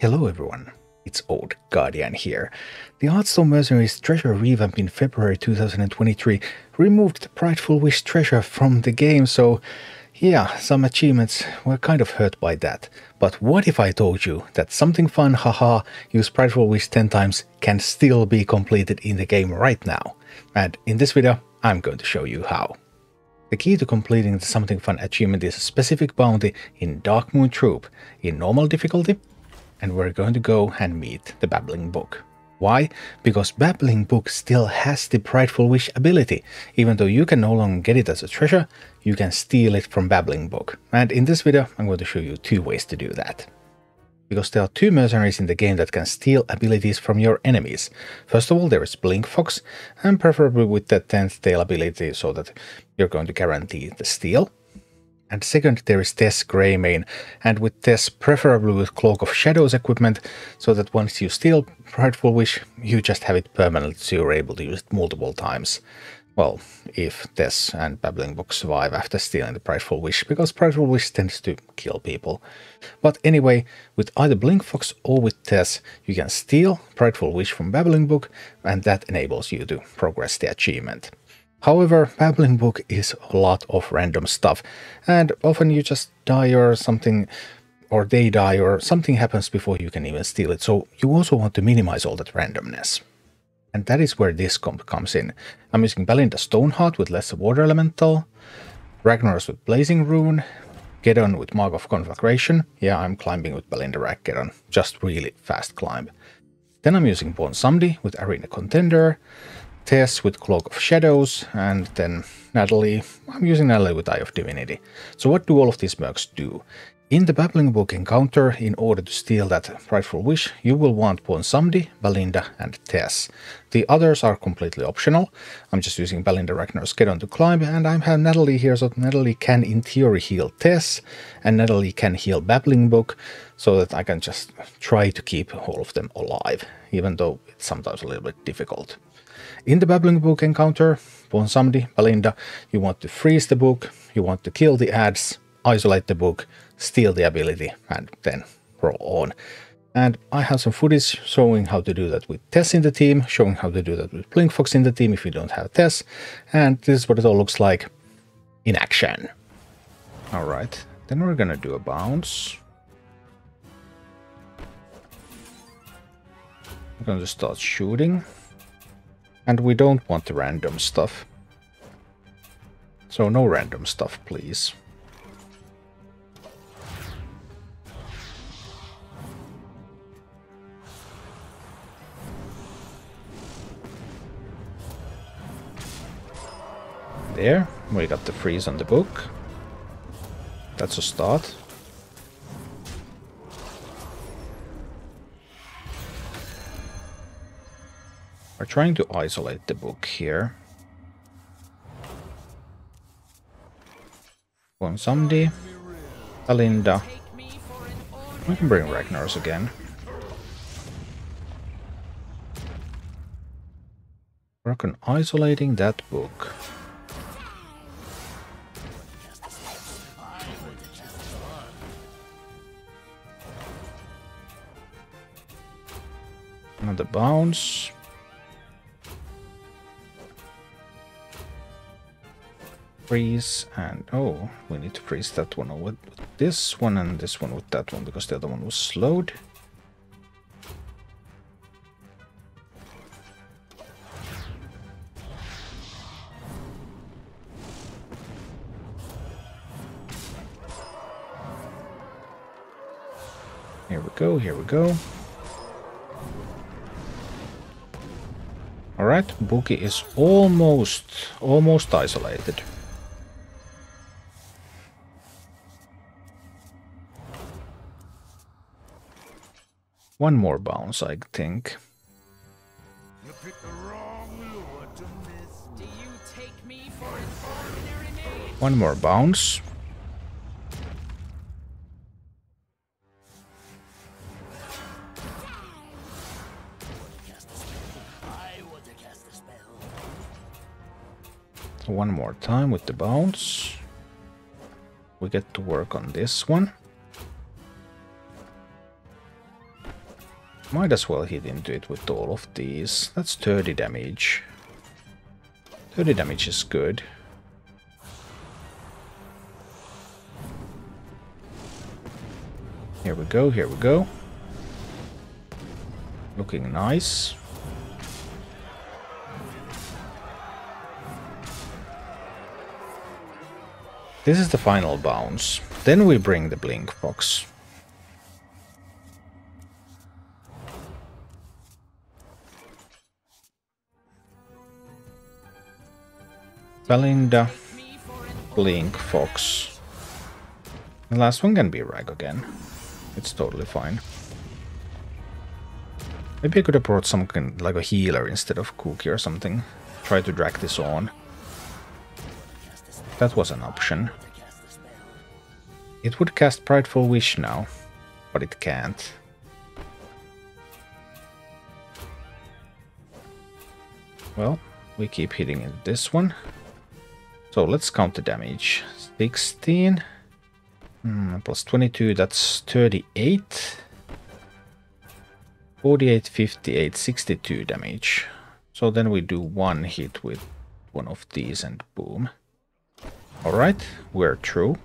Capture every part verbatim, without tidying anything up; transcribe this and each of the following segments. Hello everyone, it's Old Guardian here. The Hearthstone Mercenaries treasure revamp in February two thousand twenty-three removed the Prideful Wish treasure from the game, so yeah, some achievements were kind of hurt by that. But what if I told you that Something Fun, haha, use Prideful Wish ten times can still be completed in the game right now? And in this video, I'm going to show you how. The key to completing the Something Fun achievement is a specific bounty in Darkmoon Troupe in normal difficulty, and we're going to go and meet the Babbling Book. Why? Because Babbling Book still has the Prideful Wish ability. Even though you can no longer get it as a treasure, you can steal it from Babbling Book. And in this video, I'm going to show you two ways to do that. Because there are two mercenaries in the game that can steal abilities from your enemies. First of all, there is Blink Fox, and preferably with the tenth Tail ability so that you're going to guarantee the steal. And second, there is Tess Greymane, and with Tess, preferably with Cloak of Shadows equipment, so that once you steal Prideful Wish, you just have it permanent, so you're able to use it multiple times. Well, if Tess and Babbling Book survive after stealing the Prideful Wish, because Prideful Wish tends to kill people. But anyway, with either Blink Fox or with Tess, you can steal Prideful Wish from Babbling Book, and that enables you to progress the achievement. However, Babbling Book is a lot of random stuff, and often you just die or something, or they die, or something happens before you can even steal it, so you also want to minimize all that randomness. And that is where this comp comes in. I'm using Belinda Stoneheart with Lesser Water Elemental, Ragnaros with Blazing Rune, Geddon with Mark of Conflagration. Yeah, I'm climbing with Belinda Rag Geddon, just really fast climb. Then I'm using Bwonsamdi with Arena Contender, Tess with Cloak of Shadows, and then Natalie. I'm using Natalie with Eye of Divinity. So what do all of these mercs do? In the Babbling Book encounter, in order to steal that Prideful Wish, you will want Bwonsamdi, Belinda, and Tess. The others are completely optional. I'm just using Belinda Ragnaros Geddon to climb, and I have Natalie here, so Natalie can in theory heal Tess, and Natalie can heal Babbling Book, so that I can just try to keep all of them alive, even though it's sometimes a little bit difficult. In the Babbling Book encounter, Bwonsamdi, Belinda, you want to freeze the book, you want to kill the ads, isolate the book, steal the ability, and then roll on. And I have some footage showing how to do that with Tess in the team, showing how to do that with Blink Fox in the team if you don't have Tess, and this is what it all looks like in action. Alright, then we're gonna do a bounce. We're gonna start shooting. And we don't want the random stuff. So no random stuff, please. There, we got the freeze on the book. That's a start. We're trying to isolate the book here. Bwonsamdi, Belinda. We can bring Ragnaros again. Work on isolating that book. Another bounce. Freeze, and oh, we need to freeze that one with this one and this one with that one because the other one was slowed. Here we go, here we go. Alright, Bookie is almost, almost isolated. One more bounce, I think. You picked the wrong lure to miss. Do you take me for an ordinary maid? One more bounce. I want to cast the spell. One more time with the bounce. We get to work on this one. Might as well hit into it with all of these. That's thirty damage. thirty damage is good. Here we go, here we go. Looking nice. This is the final bounce. Then we bring the Blink Fox. Belinda, Blink Fox. The last one can be Rag again. It's totally fine. Maybe I could have brought something like a healer instead of Cookie or something. Try to drag this on. That was an option. It would cast Prideful Wish now, but it can't. Well, we keep hitting into this one. So let's count the damage. sixteen mm, plus twenty-two, that's thirty-eight. forty-eight, fifty-eight, sixty-two damage. So then we do one hit with one of these and boom. Alright, we're through.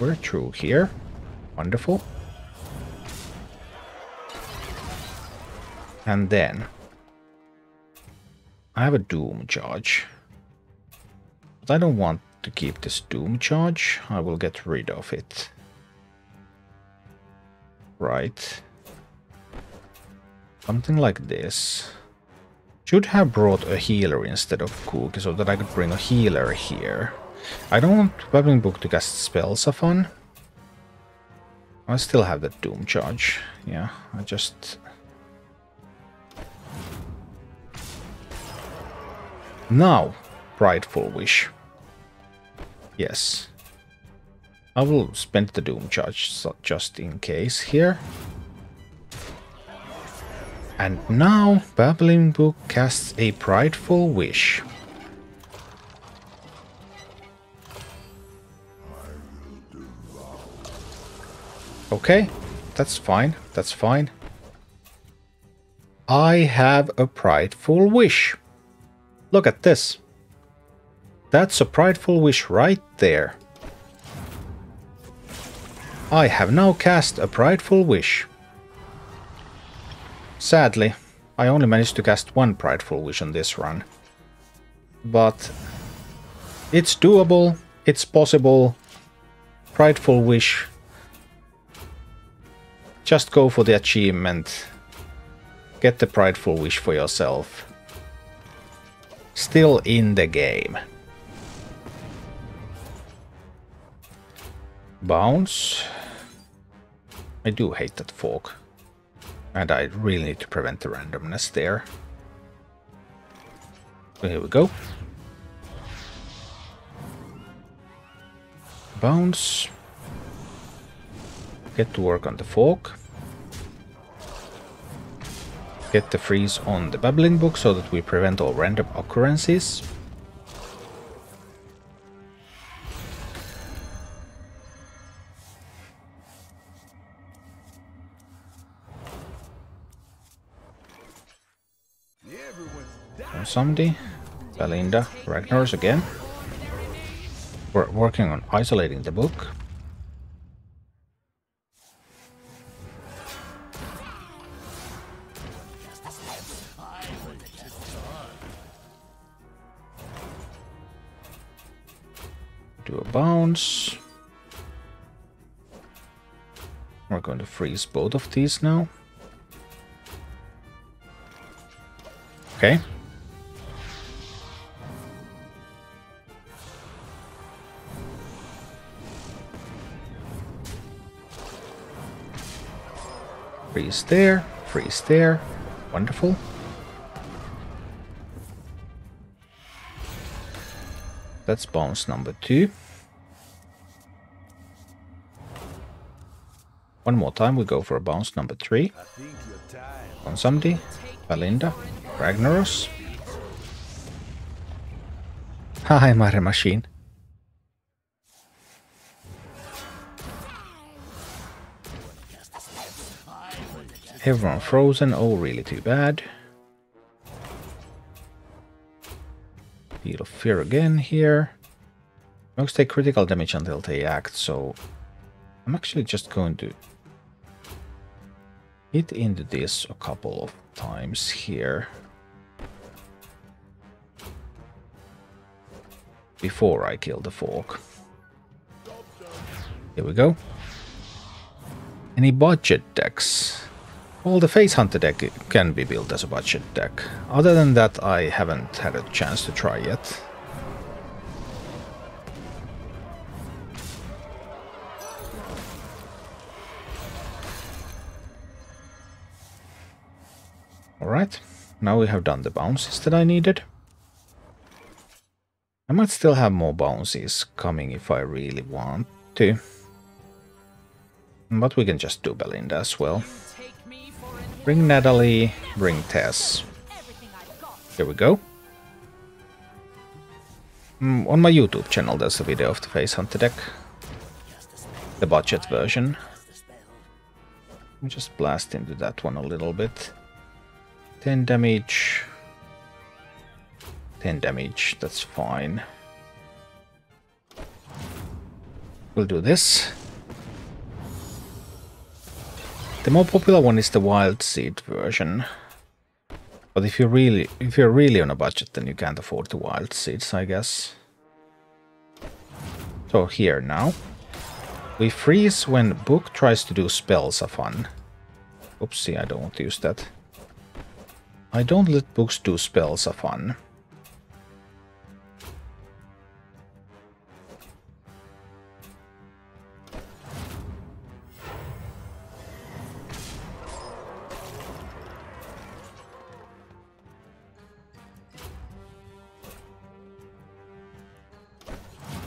We're through here. Wonderful. And then I have a Doom Charge. But I don't want to keep this Doom Charge. I will get rid of it. Right. Something like this. Should have brought a healer instead of Cookie so that I could bring a healer here. I don't want Babbling Book to cast spells of fun. I still have that Doom Charge. Yeah, I just... Now, Prideful Wish. Yes. I will spend the Doom Charge just in case here. And now, Babbling Book casts a Prideful Wish. Okay, that's fine, that's fine. I have a Prideful Wish. Look at this. That's a Prideful Wish right there. I have now cast a Prideful Wish. Sadly, I only managed to cast one Prideful Wish on this run. But it's doable, it's possible. Prideful Wish. Just go for the achievement. Get the Prideful Wish for yourself. Still in the game. Bounce. I do hate that fork. And I really need to prevent the randomness there. So here we go. Bounce. Get to work on the fork. Get the freeze on the Babbling Book so that we prevent all random occurrences. Bwonsamdi, Belinda, Ragnaros again. We're working on isolating the book. Do a bounce. We're going to freeze both of these now. Okay. Freeze there, freeze there, wonderful. That's bounce number two. One more time we go for a bounce number three. Bwonsamdi, Belinda, Ragnaros. Hi, Mare Machine. everyone frozen. Oh, really too bad. Feel of Fear again here. Dogs take critical damage until they act, so I'm actually just going to hit into this a couple of times here before I kill the fork. Here we go. Any budget decks? Well, the Face Hunter deck can be built as a budget deck. Other than that, I haven't had a chance to try yet. Alright, now we have done the bounces that I needed. I might still have more bounces coming if I really want to. But we can just do Belinda as well. Bring Natalie, bring Tess. There we go. Mm, on my YouTube channel there's a video of the Face Hunter deck. The budget version. Let me just blast into that one a little bit. ten damage. ten damage, that's fine. We'll do this. The more popular one is the Wild Seed version, but if you're really if you're really on a budget, then you can't afford the Wild Seeds, I guess. So here now, we freeze when Book tries to do spells of fun. Oopsie, I don't want to use that. I don't let books do spells of fun.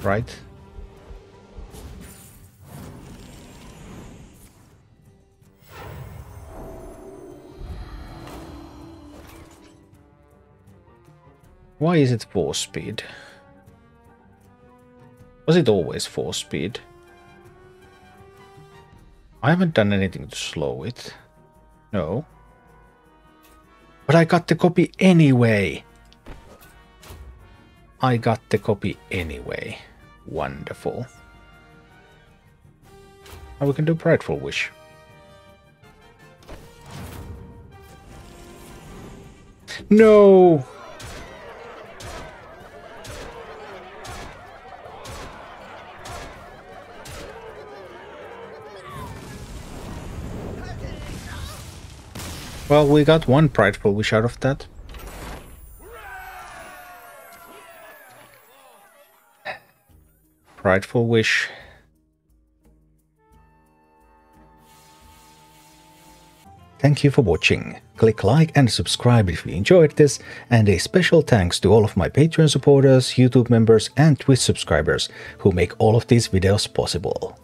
Right. Why is it four speed? Was it always four speed? I haven't done anything to slow it. No. But I got the copy anyway. I got the copy anyway. Wonderful. Now we can do Prideful Wish. No! Well, we got one Prideful Wish out of that. Prideful Wish. Thank you for watching. Click like and subscribe if you enjoyed this, and a special thanks to all of my Patreon supporters, YouTube members and Twitch subscribers who make all of these videos possible.